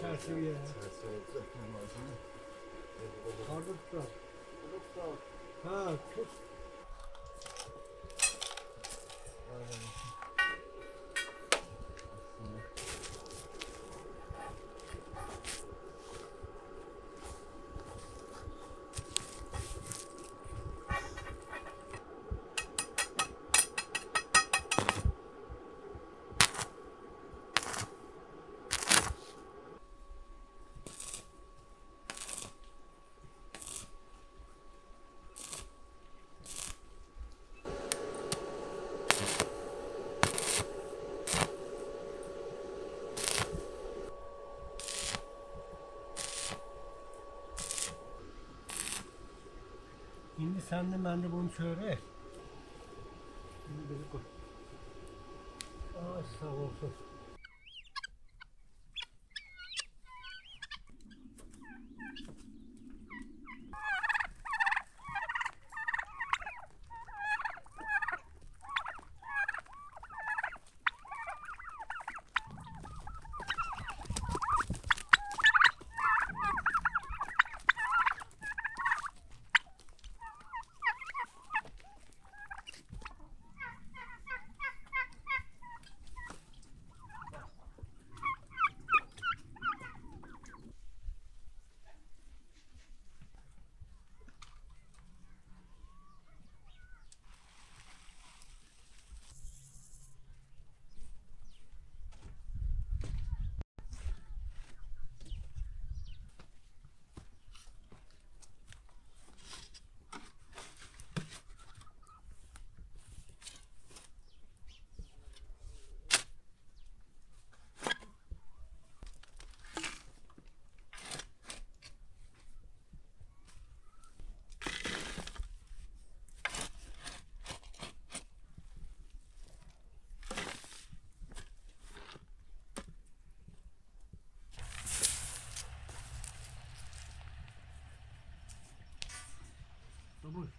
Çerçeveye. Kardutlar. Ha, tut. Şimdi sen de ben de bunu söyle. Şimdi beni koy. Ay sağ olsun.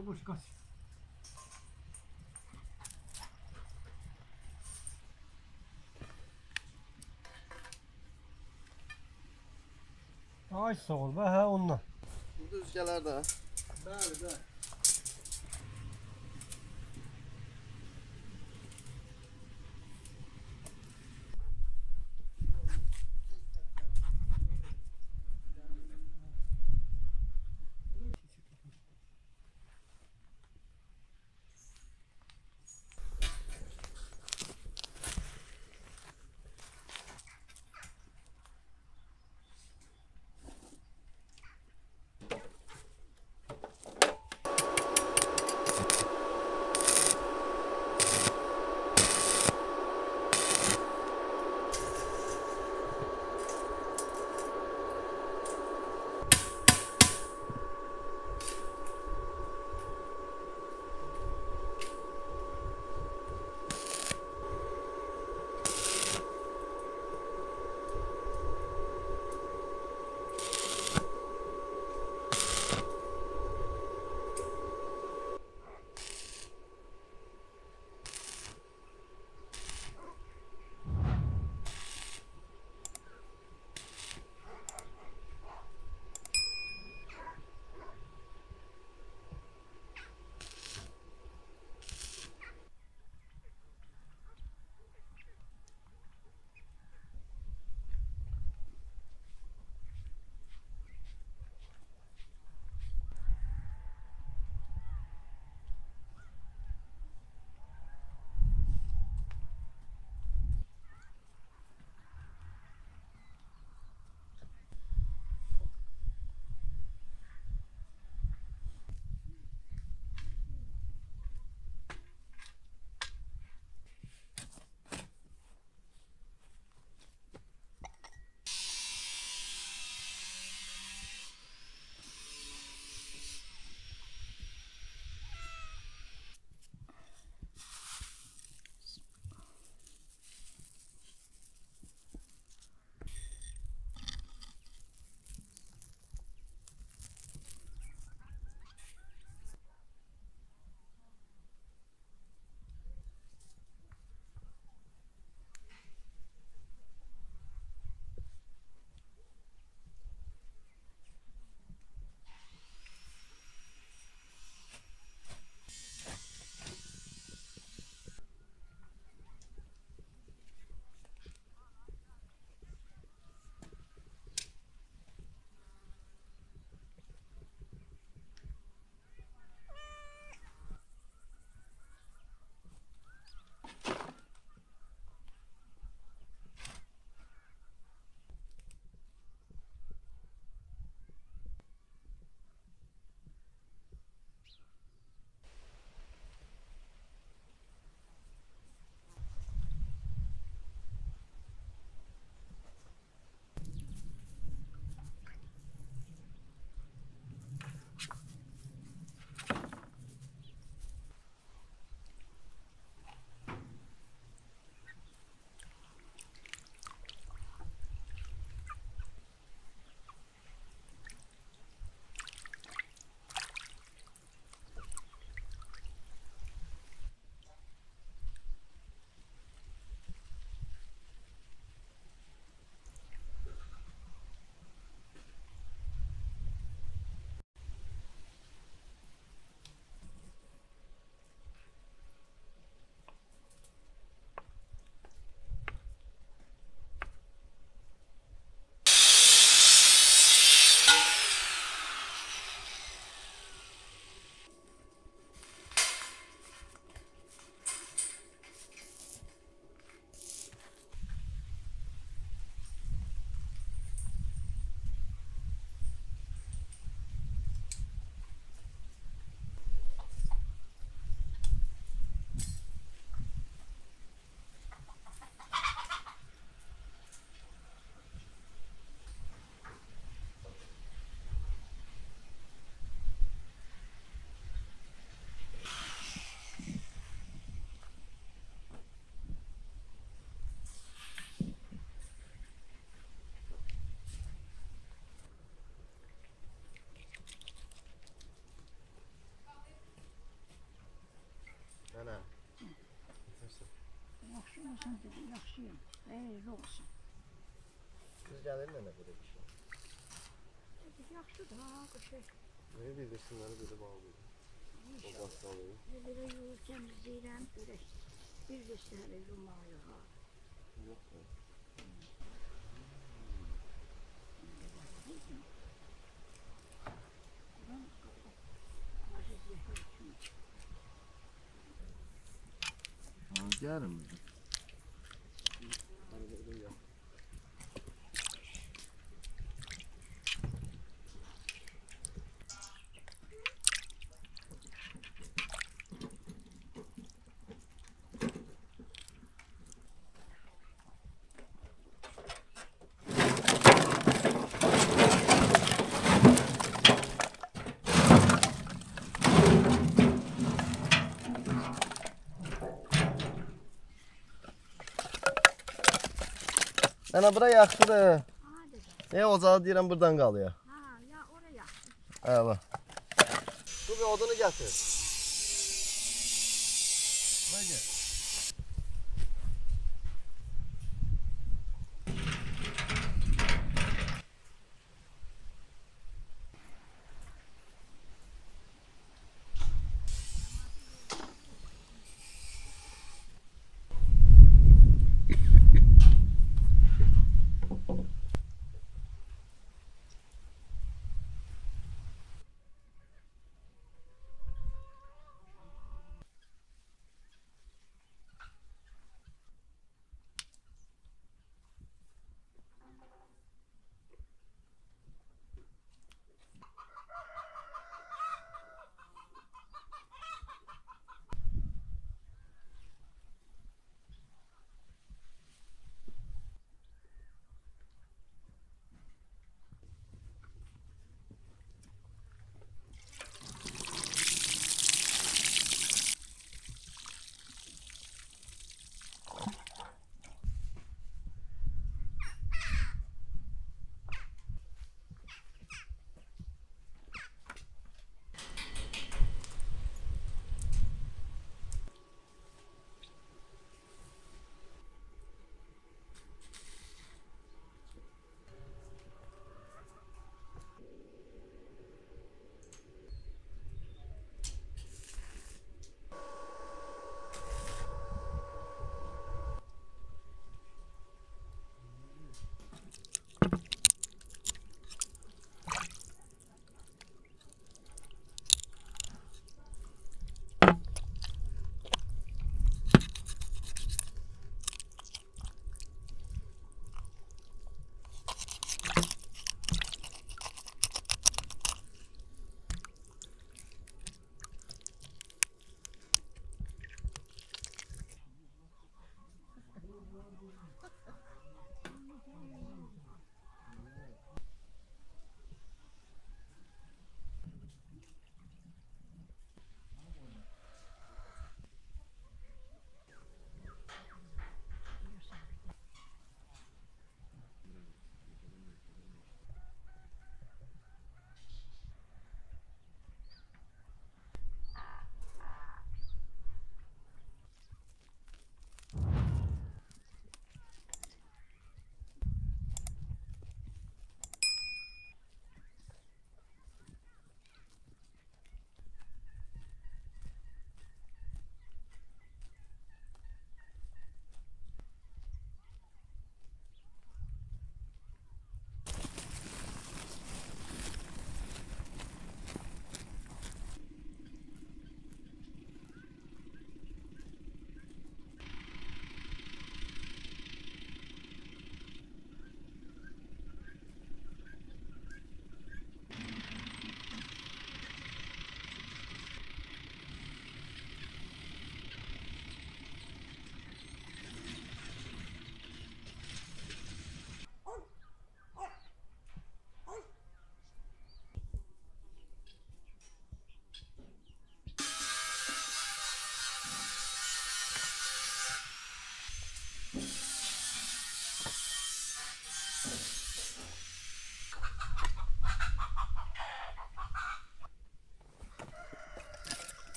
Добрый кас. Ay sağ ol be he onunla. Bu rüzgarlar da. Bəli. Şunasın dedi, yaxşıyım, əyri olsun. Kız gəlir mənə belə bir şey? Dedik, yaxşıdır ha, bu şey. Nəyə bildirsinləri belə bağlıydı? İnşallah. Belə yolu təmizləyirəm, belə bildirsinləri yumağı ha. Yox da. Yarım. Ana bura yaxşıdır. Ocağı deyirəm buradan qalıyor. Ha, ya ora yaxşı. Əla. Bu bir odunu gətir. Bura gəl.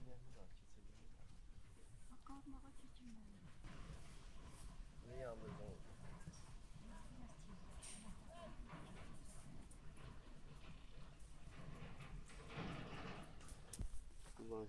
şeylerimiz var, keçelerimiz var. Kalkmağa keçirmeyelim. Ne yalnız oldu? Ulan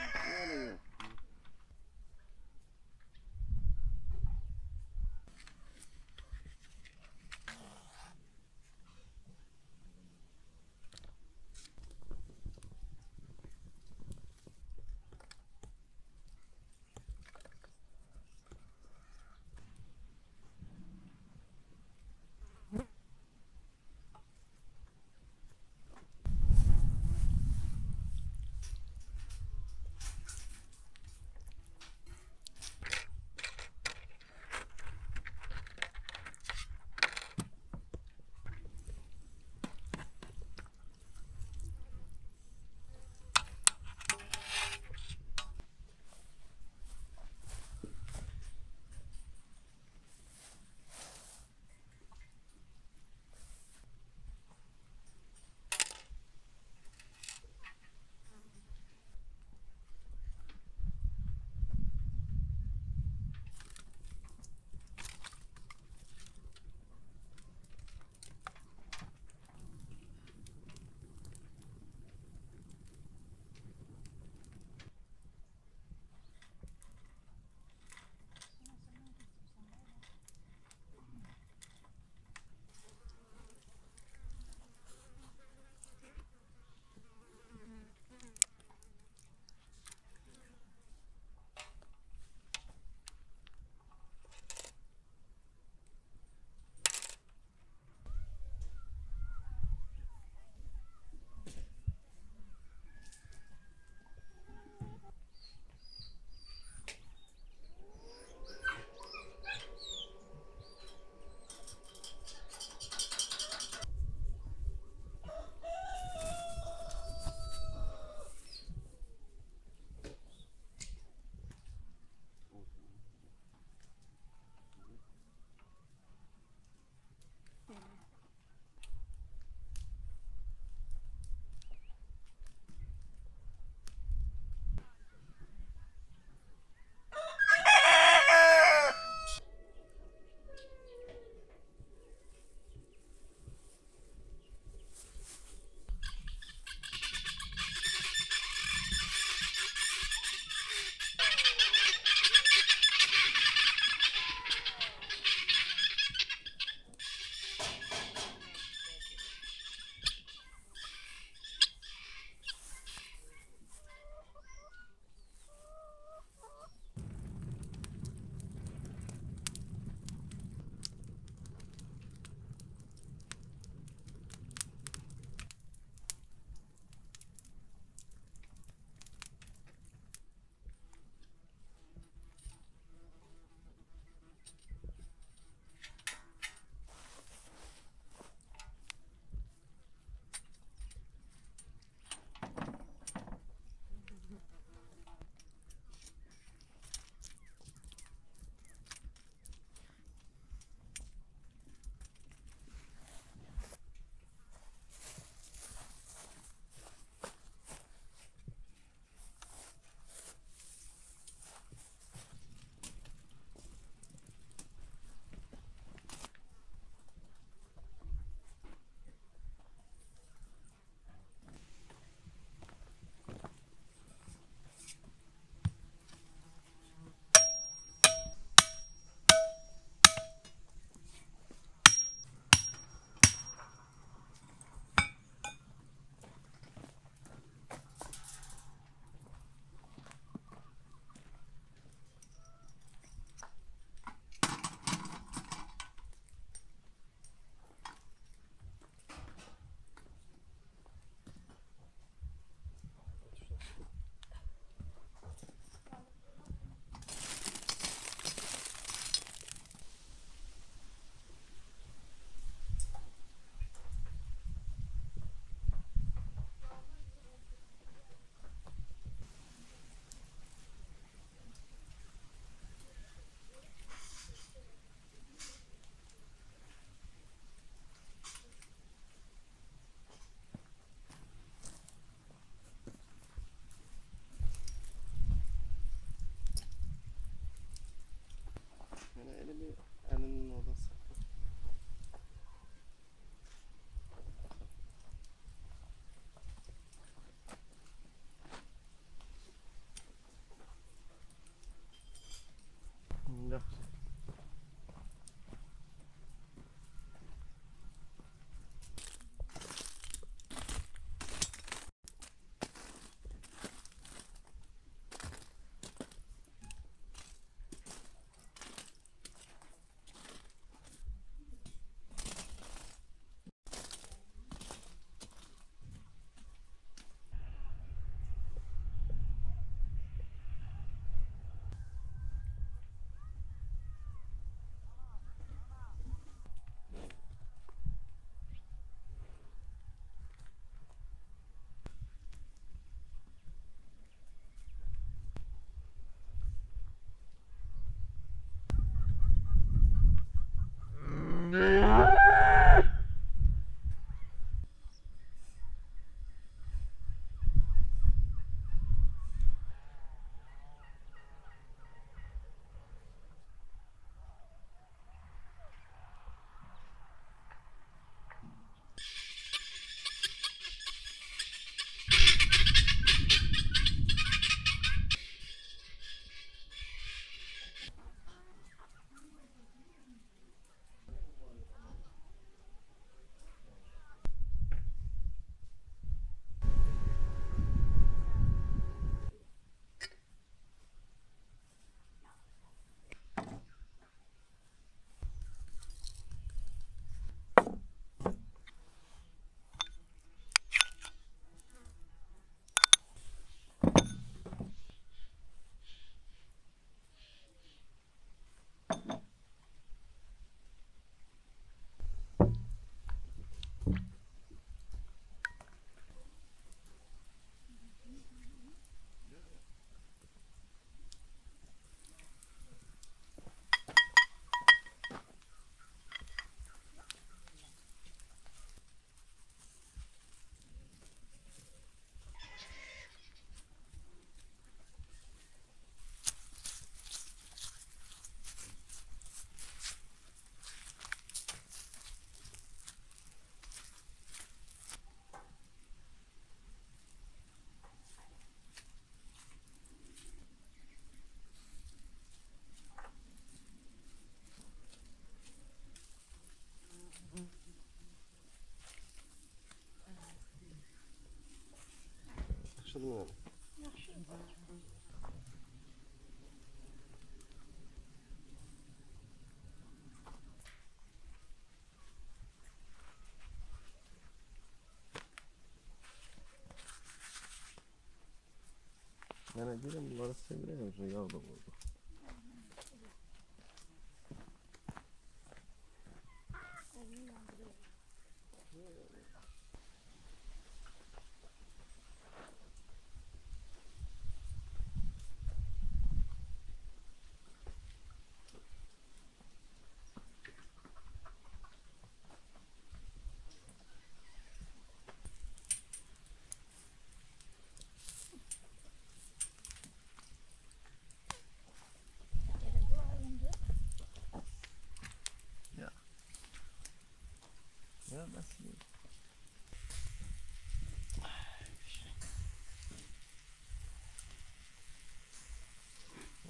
ne oluyor? bilmiyorum. Yani gelin bunları seviyorum. Rüya da oldu.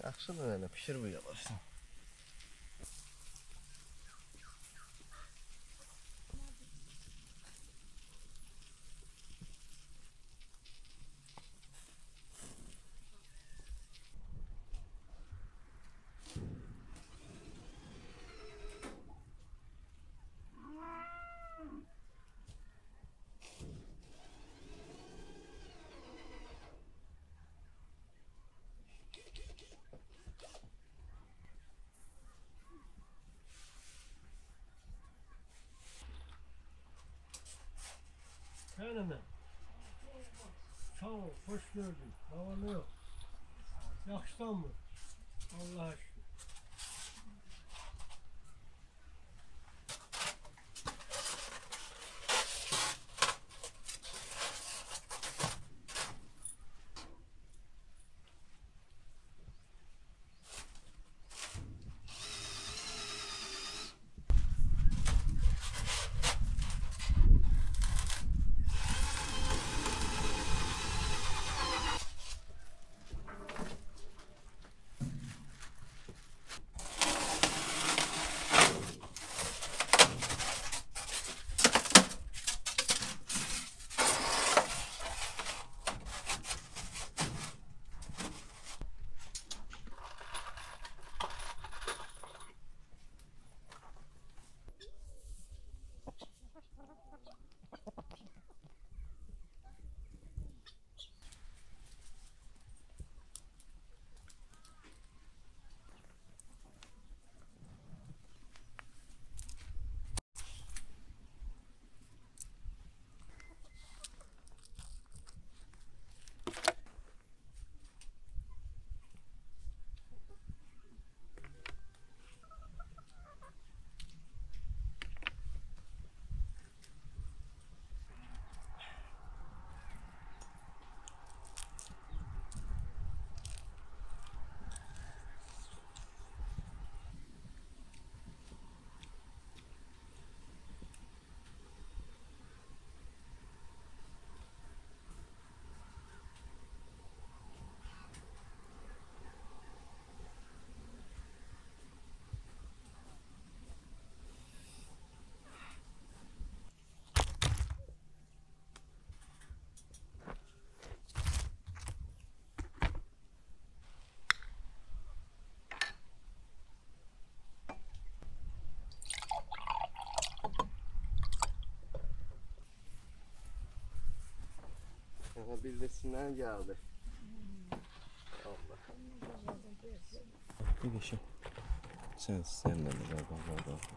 Akşam da öyle pişir bu yavaştan. Canım, sağ ol, hoş gördün. Havalı yok. Yakıştan mı? Allah aşkına. Aha birisinden geldi. Allah. Bir kişi. Senle beraber.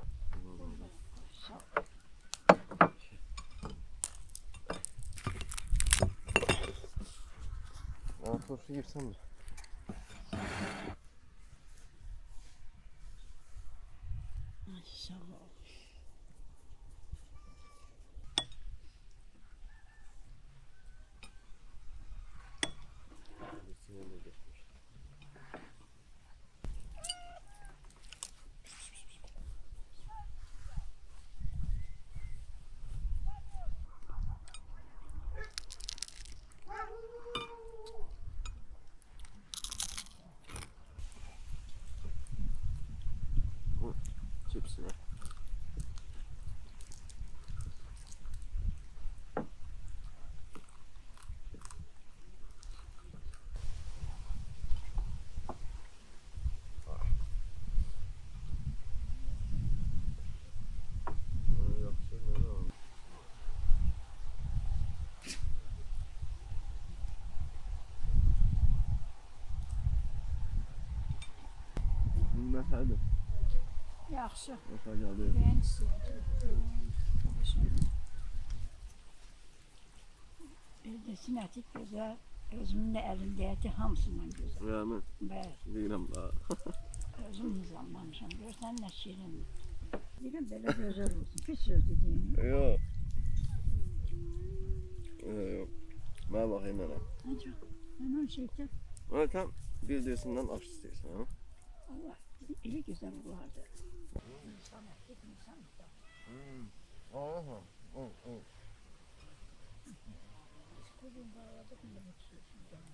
Aa, turşu girsem mi? Maşallah. Efendim? Yaxşı. Gençsin. Özde sinəti gözəl, özümün də əlindəyəti hamısından gözəl. Rəhmin? Bəli. Deyirəm daha. Özüm nizamlamışam, görsən nə şirin. Deyirəm belə gözəl olsun, pis söz dediyim. Yox. Yox. Mənə baxayım mənə. Ancaq, mən onu şeytəm. Mənə tam bir deyirsindən aşk istəyirsən, ha? Allah, elə gözəl olardı. İnsan ətlik, insan ətlik. Aha, o. Bugün bağladık mı?